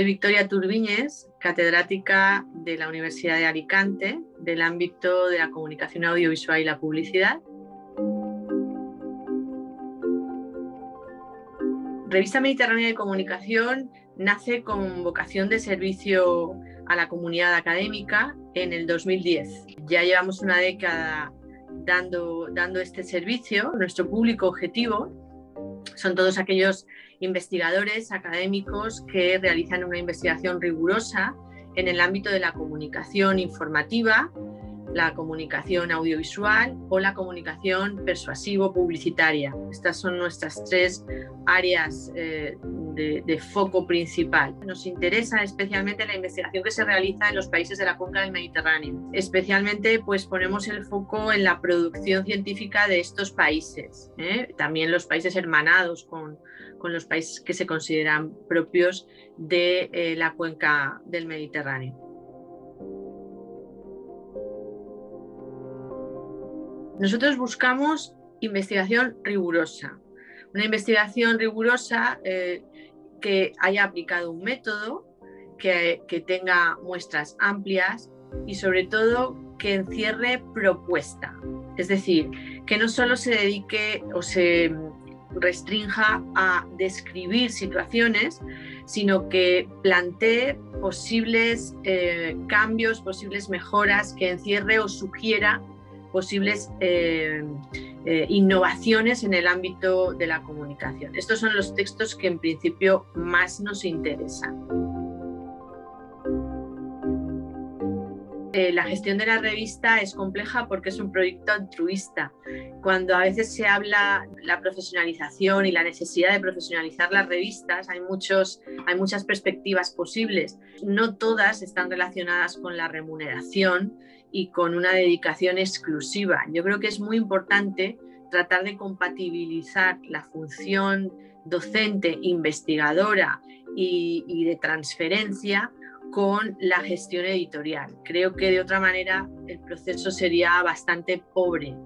Soy Victoria Tur Viñes, catedrática de la Universidad de Alicante, del ámbito de la comunicación audiovisual y la publicidad. Revista Mediterránea de Comunicación nace con vocación de servicio a la comunidad académica en el 2010. Ya llevamos una década dando este servicio. Nuestro público objetivo son todos aquellos investigadores académicos que realizan una investigación rigurosa en el ámbito de la comunicación informativa, la comunicación audiovisual o la comunicación persuasivo-publicitaria. Estas son nuestras tres áreas de foco principal. Nos interesa especialmente la investigación que se realiza en los países de la cuenca del Mediterráneo. Especialmente pues, ponemos el foco en la producción científica de estos países, también los países hermanados con los países que se consideran propios de la cuenca del Mediterráneo. Nosotros buscamos investigación rigurosa, una investigación rigurosa que haya aplicado un método, que tenga muestras amplias y sobre todo que encierre propuesta. Es decir, que no solo se dedique o se restrinja a describir situaciones, sino que plantee posibles cambios, posibles mejoras, que encierre o sugiera posibles innovaciones en el ámbito de la comunicación. Estos son los textos que en principio más nos interesan. La gestión de la revista es compleja porque es un proyecto altruista. Cuando a veces se habla de la profesionalización y la necesidad de profesionalizar las revistas, hay muchas perspectivas posibles. No todas están relacionadas con la remuneración y con una dedicación exclusiva. Yo creo que es muy importante tratar de compatibilizar la función docente, investigadora y de transferencia con la gestión editorial. Creo que de otra manera el proceso sería bastante pobre.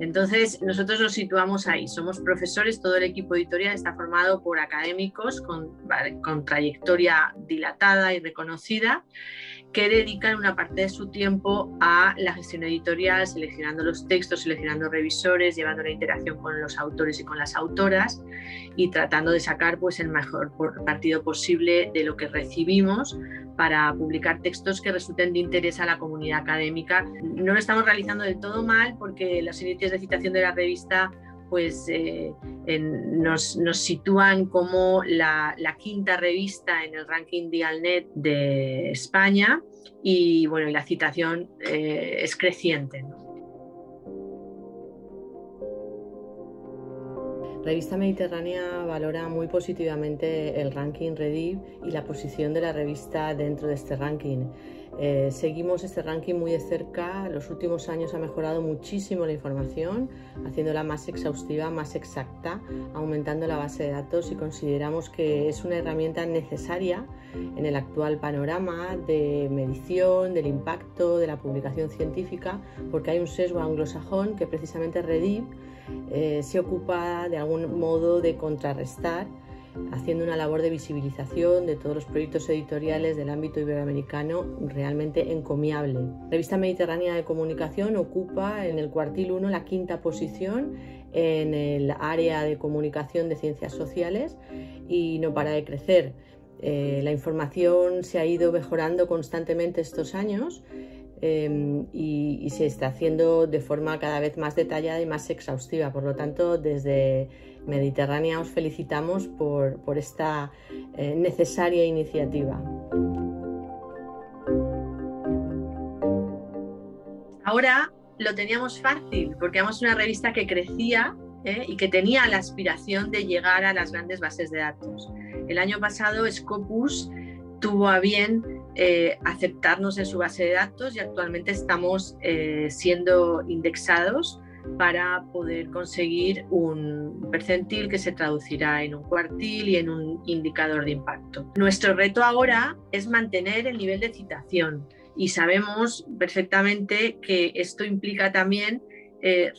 Entonces nosotros nos situamos ahí, somos profesores, todo el equipo editorial está formado por académicos con trayectoria dilatada y reconocida que dedican una parte de su tiempo a la gestión editorial, seleccionando los textos, seleccionando revisores, llevando la interacción con los autores y con las autoras y tratando de sacar pues, el mejor partido posible de lo que recibimos para publicar textos que resulten de interés a la comunidad académica. No lo estamos realizando del todo mal porque los índices de citación de la revista pues, nos sitúan como la quinta revista en el ranking Dialnet de España y, bueno, la citación es creciente, ¿no? Revista Mediterránea valora muy positivamente el ranking Redib y la posición de la revista dentro de este ranking. Seguimos este ranking muy de cerca. Los últimos años ha mejorado muchísimo la información, haciéndola más exhaustiva, más exacta, aumentando la base de datos y consideramos que es una herramienta necesaria en el actual panorama de medición, del impacto, de la publicación científica, porque hay un sesgo anglosajón que precisamente Redib se ocupa de algún modo de contrarrestar, haciendo una labor de visibilización de todos los proyectos editoriales del ámbito iberoamericano realmente encomiable. Revista Mediterránea de Comunicación ocupa en el cuartil 1 la quinta posición en el área de comunicación de ciencias sociales y no para de crecer. La información se ha ido mejorando constantemente estos años y se está haciendo de forma cada vez más detallada y más exhaustiva. Por lo tanto, desde Mediterránea os felicitamos por esta necesaria iniciativa. Ahora lo teníamos fácil porque éramos una revista que crecía y que tenía la aspiración de llegar a las grandes bases de datos. El año pasado Scopus tuvo a bien aceptarnos en su base de datos y actualmente estamos siendo indexados para poder conseguir un percentil que se traducirá en un cuartil y en un indicador de impacto. Nuestro reto ahora es mantener el nivel de citación y sabemos perfectamente que esto implica también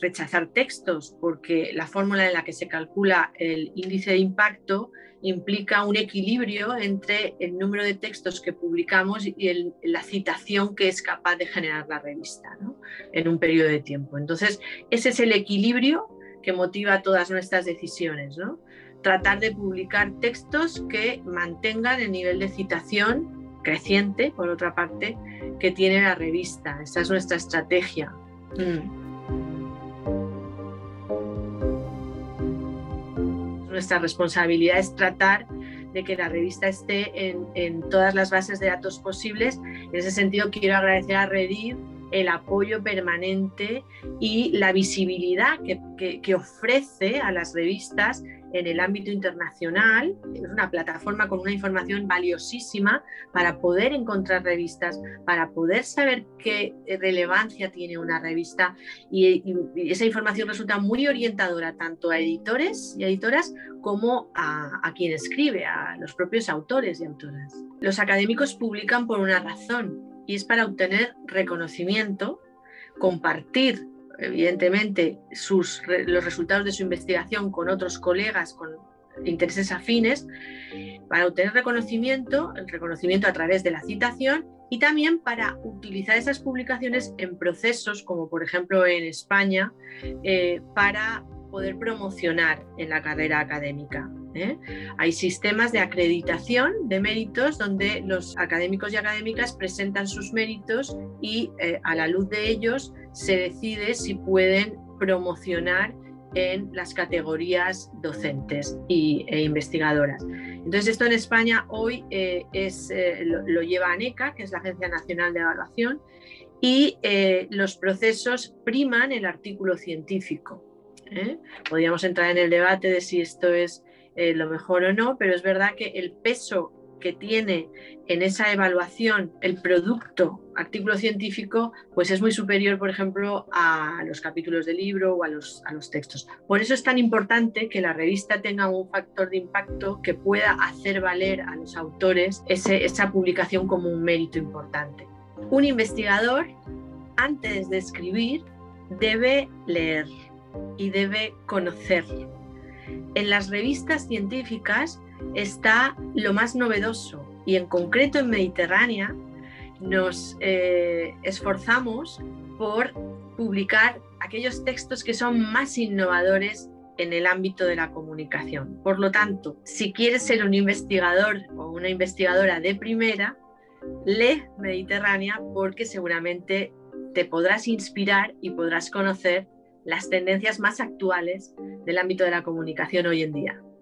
rechazar textos, porque la fórmula en la que se calcula el índice de impacto implica un equilibrio entre el número de textos que publicamos y la citación que es capaz de generar la revista, ¿no?, en un periodo de tiempo. Entonces, ese es el equilibrio que motiva todas nuestras decisiones, ¿no? Tratar de publicar textos que mantengan el nivel de citación creciente, por otra parte, que tiene la revista. Esa es nuestra estrategia. Nuestra responsabilidad es tratar de que la revista esté en todas las bases de datos posibles. En ese sentido, quiero agradecer a Redib el apoyo permanente y la visibilidad que ofrece a las revistas en el ámbito internacional. Es una plataforma con una información valiosísima para poder encontrar revistas, para poder saber qué relevancia tiene una revista, y esa información resulta muy orientadora tanto a editores y editoras como a quien escribe, a los propios autores y autoras. Los académicos publican por una razón, y es para obtener reconocimiento, compartir evidentemente los resultados de su investigación con otros colegas con intereses afines, para obtener reconocimiento, el reconocimiento a través de la citación, y también para utilizar esas publicaciones en procesos, como por ejemplo en España, para poder promocionar en la carrera académica, ¿eh? Hay sistemas de acreditación de méritos donde los académicos y académicas presentan sus méritos y a la luz de ellos se decide si pueden promocionar en las categorías docentes e investigadoras. Entonces, esto en España hoy lo lleva ANECA, que es la Agencia Nacional de Evaluación, y los procesos priman el artículo científico. Podríamos entrar en el debate de si esto es lo mejor o no, pero es verdad que el peso que tiene en esa evaluación el producto, artículo científico, pues es muy superior, por ejemplo, a los capítulos del libro o a los textos. Por eso es tan importante que la revista tenga un factor de impacto que pueda hacer valer a los autores esa publicación como un mérito importante. Un investigador, antes de escribir, debe leer y debe conocer. En las revistas científicas está lo más novedoso, y en concreto en Mediterránea nos esforzamos por publicar aquellos textos que son más innovadores en el ámbito de la comunicación. Por lo tanto, si quieres ser un investigador o una investigadora de primera, lee Mediterránea, porque seguramente te podrás inspirar y podrás conocer las tendencias más actuales del ámbito de la comunicación hoy en día.